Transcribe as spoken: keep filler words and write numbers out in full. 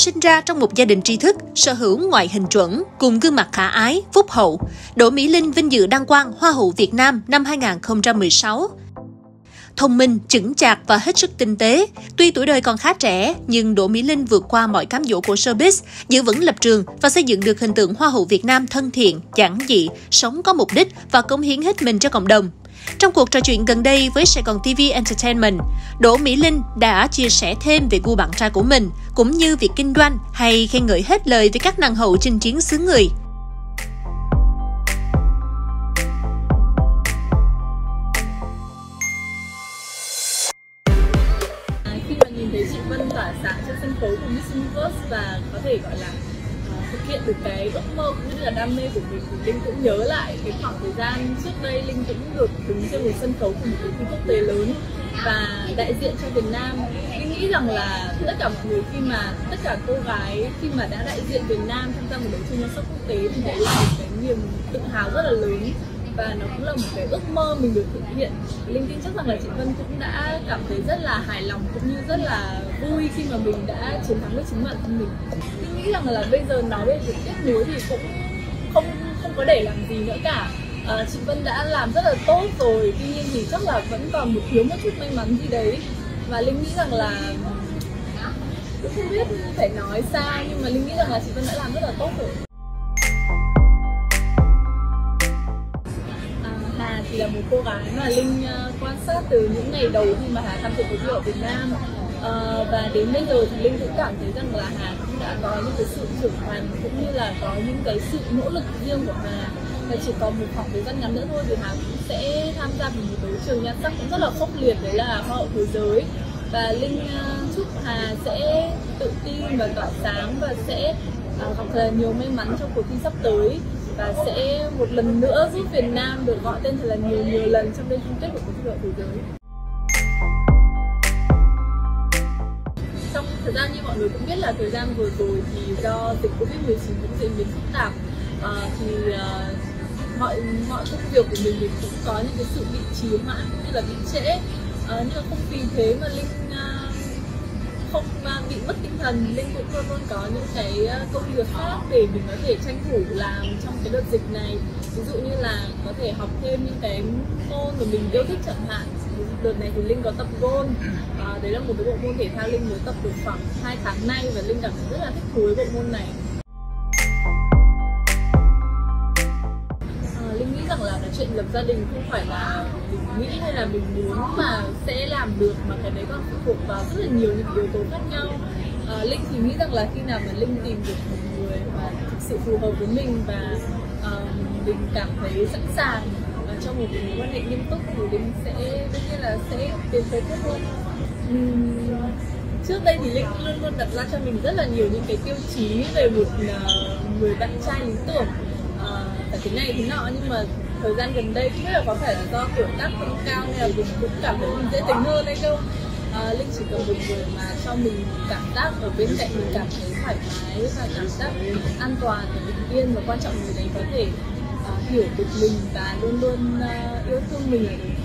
Sinh ra trong một gia đình tri thức, sở hữu ngoại hình chuẩn, cùng gương mặt khả ái, phúc hậu, Đỗ Mỹ Linh vinh dự đăng quang Hoa hậu Việt Nam năm hai nghìn không trăm mười sáu. Thông minh, chững chạc và hết sức tinh tế, tuy tuổi đời còn khá trẻ, nhưng Đỗ Mỹ Linh vượt qua mọi cám dỗ của showbiz, giữ vững lập trường và xây dựng được hình tượng Hoa hậu Việt Nam thân thiện, giản dị, sống có mục đích và cống hiến hết mình cho cộng đồng. Trong cuộc trò chuyện gần đây với Saigon ti vi Entertainment, Đỗ Mỹ Linh đã chia sẻ thêm về gu bạn trai của mình, cũng như việc kinh doanh hay khen ngợi hết lời với các nàng hậu chinh chiến xứ người. Khi mà nhìn thấy chị Vân tỏa sáng trên sân khấu của Miss Universe và có thể gọi là thực hiện được cái ước mơ cũng như là đam mê của mình, thì Linh cũng nhớ lại cái khoảng thời gian trước đây Linh cũng được đứng trên một sân khấu của một cuộc thi quốc tế lớn và đại diện cho Việt Nam. Linh nghĩ rằng là tất cả mọi người, khi mà tất cả cô gái khi mà đã đại diện Việt Nam tham gia một đấu trường nhan sắc quốc tế thì đấy là một cái niềm tự hào rất là lớn và nó cũng là một cái ước mơ mình được thực hiện. Linh tin chắc rằng là chị Vân cũng đã cảm thấy rất là hài lòng cũng như rất là vui khi mà mình đã chiến thắng với chính bản thân mình. Linh nghĩ rằng là bây giờ nói về việc kết nối thì cũng không không có để làm gì nữa cả. À, chị Vân đã làm rất là tốt rồi, tuy nhiên thì chắc là vẫn còn một thiếu một chút may mắn gì đấy, và Linh nghĩ rằng là cũng không biết phải nói sao, nhưng mà Linh nghĩ rằng là chị Vân đã làm rất là tốt rồi. Thì là một cô gái mà Linh quan sát từ những ngày đầu khi mà Hà tham dự cuộc thi ở Việt Nam, à, và đến bây giờ thì Linh cũng cảm thấy rằng là Hà cũng đã có những cái sự trưởng thành cũng như là có những cái sự nỗ lực riêng của Hà, và chỉ còn một khoảng thời gian ngắn nữa thôi thì Hà cũng sẽ tham gia một đấu trường nhan sắc cũng rất là khốc liệt, đấy là Hoa hậu thế giới, và Linh chúc Hà sẽ tự tin và tỏa sáng và sẽ gặp thật là nhiều may mắn trong cuộc thi sắp tới, và sẽ một lần nữa giúp Việt Nam được gọi tên thật là nhiều nhiều lần trong đêm chung kết của cuộc thi thế giới. Trong thời gian như mọi người cũng biết là thời gian vừa rồi thì do dịch Covid mười chín cũng diễn biến phức tạp, à, thì à, mọi mọi công việc của mình thì cũng có những cái sự bị trì hoãn cũng như là bị trễ, à, nhưng mà không vì thế mà Linh à, không à, bị mất tinh thần. Linh cũng luôn luôn có những cái công việc khác để mình có thể tranh thủ làm trong cái đợt dịch này, ví dụ như là có thể học thêm những cái môn mà mình yêu thích chẳng hạn. Đợt này thì Linh có tập golf, à, đấy là một cái bộ môn thể thao Linh mới tập được khoảng hai tháng nay và Linh cảm thấy rất là thích thú với bộ môn này. À, Linh nghĩ rằng là cái chuyện lập gia đình không phải là mình nghĩ hay là mình muốn mà sẽ làm được, mà cái đấy còn phụ thuộc vào rất là nhiều những yếu tố khác nhau. À, Linh thì nghĩ rằng là khi nào mà Linh tìm được một người mà thực sự phù hợp với mình và uh, mình cảm thấy sẵn sàng và trong một mối quan hệ nghiêm túc thì Linh sẽ đương nhiên là sẽ tiến tới kết hôn. Uhm, trước đây thì Linh luôn luôn đặt ra cho mình rất là nhiều những cái tiêu chí về một uh, người bạn trai lý tưởng, uh, cái này thế nọ, nhưng mà thời gian gần đây không biết là có phải là do tuổi tác không cao hay là mình cũng cảm thấy mình dễ tính hơn hay không. À, Linh chỉ cần một người mà cho mình cảm giác ở bên cạnh mình cảm thấy thoải mái và cảm giác an toàn và bình yên, và quan trọng người đấy có thể uh, hiểu được mình và luôn luôn uh, yêu thương mình.